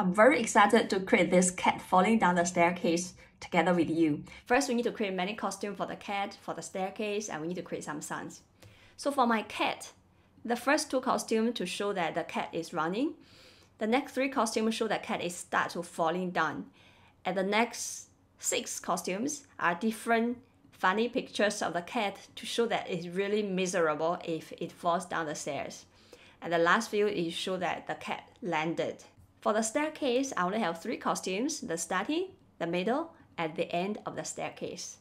I'm very excited to create this cat falling down the staircase together with you. First, we need to create many costumes for the cat, for the staircase, and we need to create some signs. So for my cat, the first two costumes to show that the cat is running. The next three costumes show that cat is start to falling down. And the next six costumes are different funny pictures of the cat to show that it's really miserable if it falls down the stairs. And the last few is show that the cat landed. For the staircase, I only have three costumes, the starting, the middle, and the end of the staircase.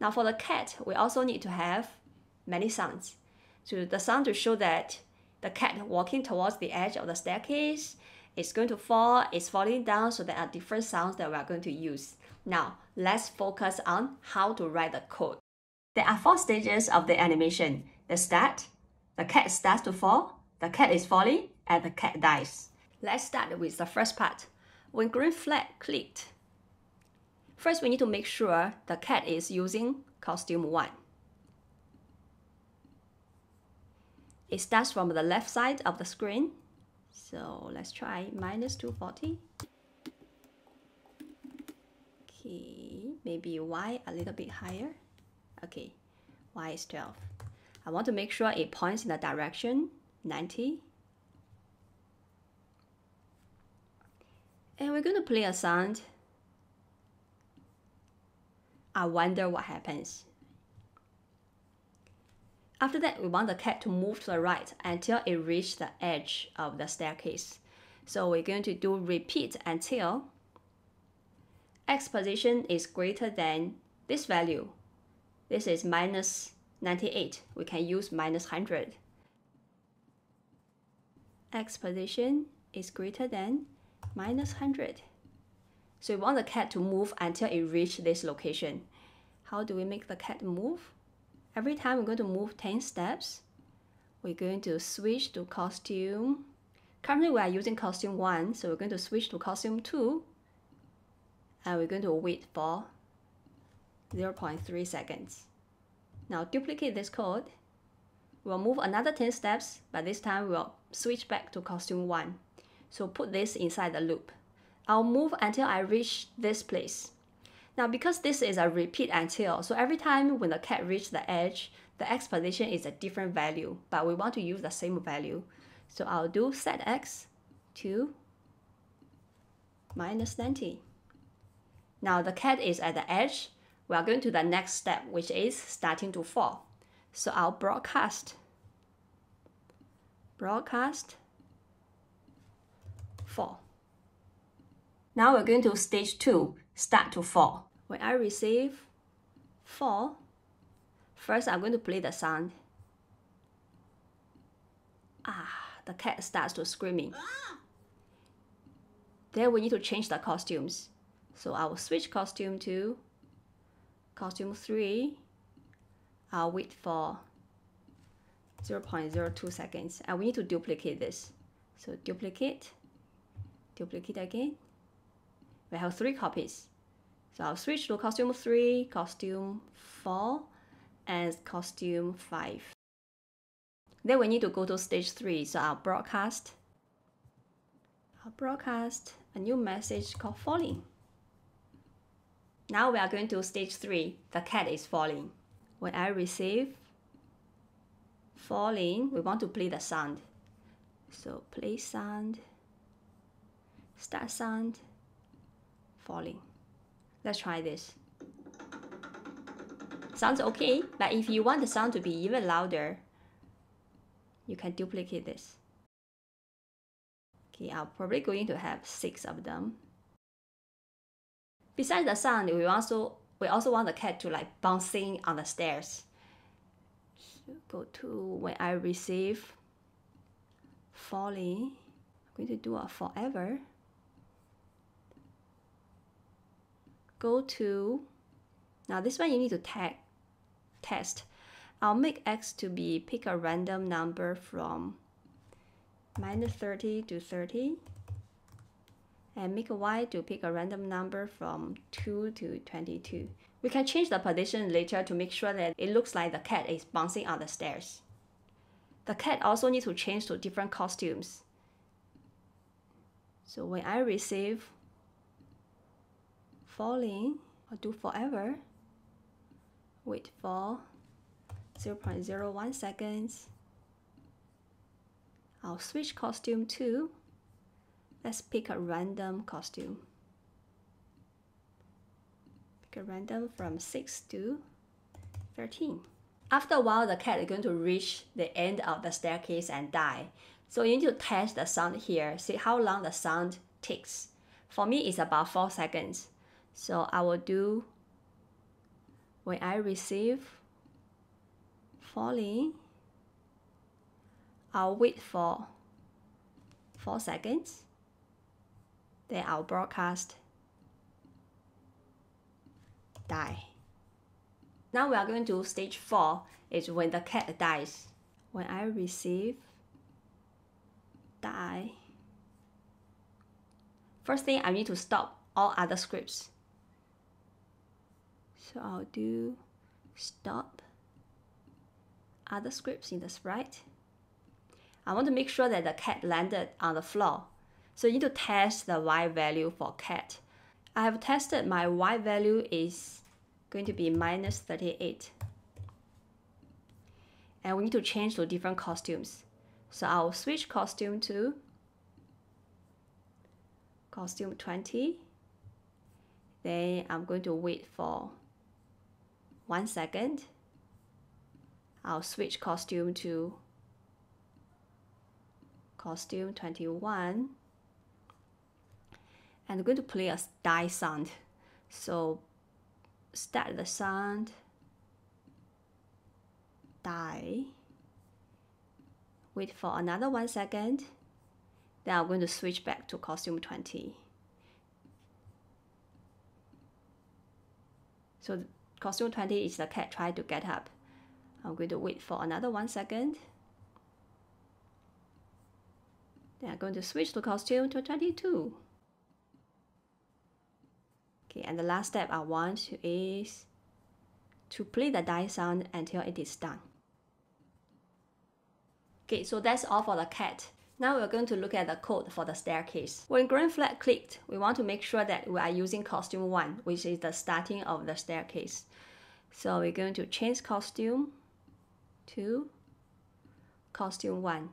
Now for the cat, we also need to have many sounds. So the sound to show that the cat walking towards the edge of the staircase, it's going to fall, it's falling down, so there are different sounds that we are going to use. Now, let's focus on how to write the code. There are four stages of the animation. The start, the cat starts to fall, the cat is falling, and the cat dies. Let's start with the first part. When green flag clicked, first we need to make sure the cat is using costume 1. It starts from the left side of the screen. So let's try -240. Okay, maybe Y a little bit higher. Okay, Y is 12. I want to make sure it points in the direction 90. And we're going to play a sound. I wonder what happens. After that, we want the cat to move to the right until it reaches the edge of the staircase. So we're going to do repeat until X position is greater than this value. This is -98. We can use -100. X position is greater than -100. So we want the cat to move until it reaches this location. How do we make the cat move? Every time we're going to move 10 steps, we're going to switch to costume. Currently we are using costume 1, so we're going to switch to costume 2. And we're going to wait for 0.3 seconds. Now duplicate this code. We'll move another 10 steps, but this time we'll switch back to costume 1. So put this inside the loop. I'll move until I reach this place. Now because this is a repeat until, so every time when the cat reaches the edge, the X position is a different value, but we want to use the same value. So I'll do set X to -90. Now the cat is at the edge. We are going to the next step, which is starting to fall. So I'll broadcast fall. Now we're going to stage 2, start to fall. When I receive fall, first I'm going to play the sound. The cat starts to screaming. Then we need to change the costumes. So I will switch costume to costume 3. I'll wait for 0.02 seconds. And we need to duplicate this. So duplicate again. We have 3 copies. So I'll switch to costume 3, costume 4, and costume 5. Then we need to go to stage 3. So I'll broadcast a new message called falling. Now we are going to stage 3. The cat is falling. When I receive falling, we want to play the sound. So play sound, start sound, falling. Let's try this. Sounds okay, but if you want the sound to be even louder, you can duplicate this. Okay, I'm probably going to have 6 of them. Besides the sound, we also want the cat to like bouncing on the stairs. So go to when I receive falling. I'm going to do a forever. Go to, now this one you need to tag test. I'll make X to be pick a random number from -30 to 30. And make a Y to pick a random number from 2 to 22. We can change the position later to make sure that it looks like the cat is bouncing on the stairs. The cat also needs to change to different costumes. So when I receive falling, I'll do forever, wait for 0.01 seconds. I'll switch costume to, let's pick a random costume. Pick a random from 6 to 13. After a while, the cat is going to reach the end of the staircase and die. So you need to test the sound here, see how long the sound takes. For me, it's about 4 seconds. So I will do, when I receive falling, I'll wait for 4 seconds, then I'll broadcast die. Now we are going to stage 4, is when the cat dies. When I receive die, first thing I need to stop all other scripts. So I'll do stop other scripts in the sprite. I want to make sure that the cat landed on the floor. So you need to test the Y value for cat. I have tested my Y value is going to be minus 38. And we need to change to different costumes. So I'll switch costume to costume 20. Then I'm going to wait for 1 second. I'll switch costume to costume 21, and I'm going to play a die sound. So start the sound, die, wait for another 1 second, then I'm going to switch back to costume 20. So costume 20 is the cat trying to get up. I'm going to wait for another 1 second. I'm going to switch to costume to 22. Okay, and the last step I want is to play the die sound until it is done. Okay, so that's all for the cat. Now we're going to look at the code for the staircase. When green flag clicked, we want to make sure that we are using costume 1, which is the starting of the staircase. So we're going to change costume to costume 1.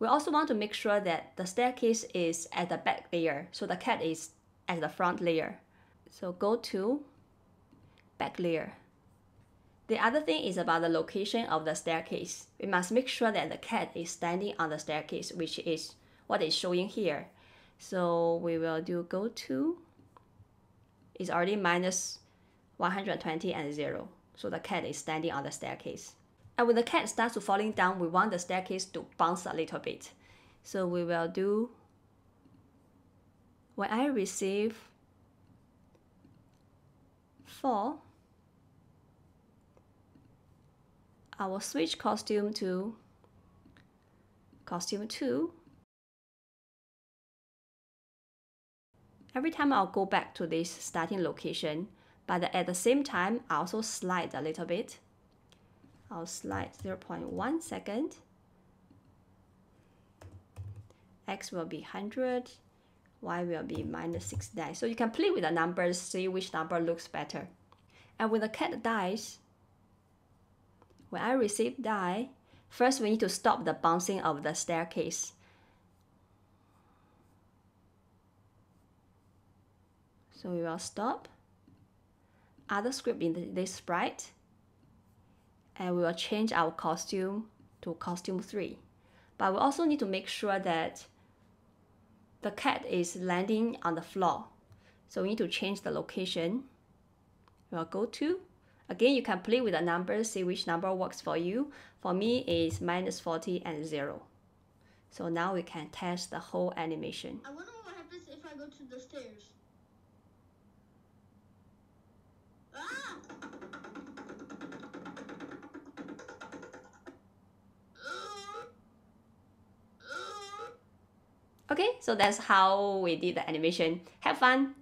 We also want to make sure that the staircase is at the back layer, so the cat is at the front layer. So go to back layer. The other thing is about the location of the staircase. We must make sure that the cat is standing on the staircase, which is what is showing here. So we will do go to, it's already minus 120 and 0. So the cat is standing on the staircase. And when the cat starts to falling down, we want the staircase to bounce a little bit. So we will do, when I receive fall, I will switch costume to costume 2. Every time I'll go back to this starting location, but at the same time, I also slide a little bit. I'll slide 0.1 second. X will be 100, Y will be minus 69. So you can play with the numbers, see which number looks better. And when the cat dies, when I receive die, first we need to stop the bouncing of the staircase. So we will stop other script in this sprite. And we will change our costume to costume 3. But we also need to make sure that the cat is landing on the floor. So we need to change the location. We'll go to, again, you can play with the numbers, see which number works for you. For me, it's minus 40 and 0. So now we can test the whole animation. I wonder what happens if I go to the stairs. Ah! Okay, so that's how we did the animation. Have fun!